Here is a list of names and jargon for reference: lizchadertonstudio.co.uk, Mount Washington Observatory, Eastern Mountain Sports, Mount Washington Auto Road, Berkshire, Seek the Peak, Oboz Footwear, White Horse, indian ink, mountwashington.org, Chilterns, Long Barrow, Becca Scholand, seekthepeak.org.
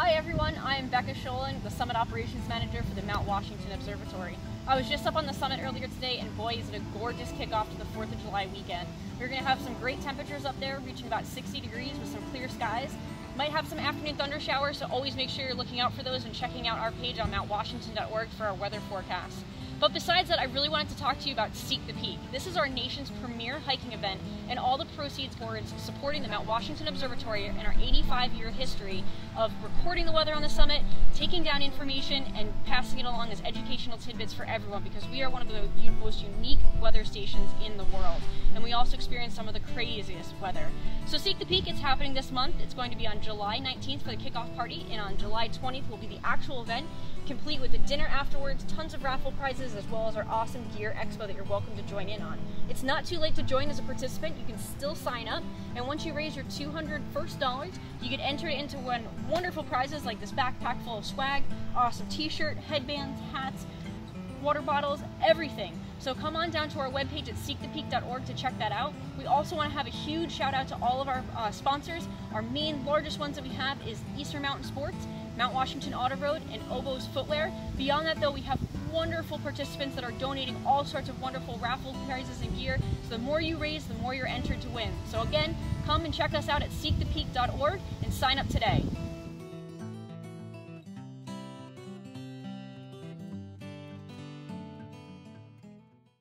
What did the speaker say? Hi everyone, I'm Becca Scholand, the Summit Operations Manager for the Mount Washington Observatory. I was just up on the summit earlier today, and boy, is it a gorgeous kickoff to the 4th of July weekend. We're going to have some great temperatures up there, reaching about 60 degrees with some clear skies. Might have some afternoon thunder showers, so always make sure you're looking out for those and checking out our page on mountwashington.org for our weather forecast. But besides that, I really wanted to talk to you about Seek the Peak. This is our nation's premier hiking event, and all the proceeds go towards supporting the Mount Washington Observatory and our 85-year history of recording the weather on the summit, taking down information, and passing it along as educational tidbits for everyone, because we are one of the most unique weather stations in the world. And we also experience some of the craziest weather. So Seek the Peak is happening this month. It's going to be on July 19th for the kickoff party, and on July 20th will be the actual event, complete with a dinner afterwards, tons of raffle prizes, as well as our awesome gear expo that you're welcome to join in on. It's not too late to join as a participant. You can still sign up, and once you raise your $200 first dollars, you get entered into wonderful prizes like this backpack full of swag, awesome t-shirt, headbands, hats, water bottles, everything. So come on down to our webpage at seekthepeak.org to check that out. We also want to have a huge shout out to all of our sponsors. Our main largest ones that we have is Eastern Mountain Sports, Mount Washington Auto Road, and Oboz Footwear. Beyond that though, we have wonderful participants that are donating all sorts of wonderful raffle prizes and gear. So the more you raise, the more you're entered to win. So again, come and check us out at seekthepeak.org and sign up today.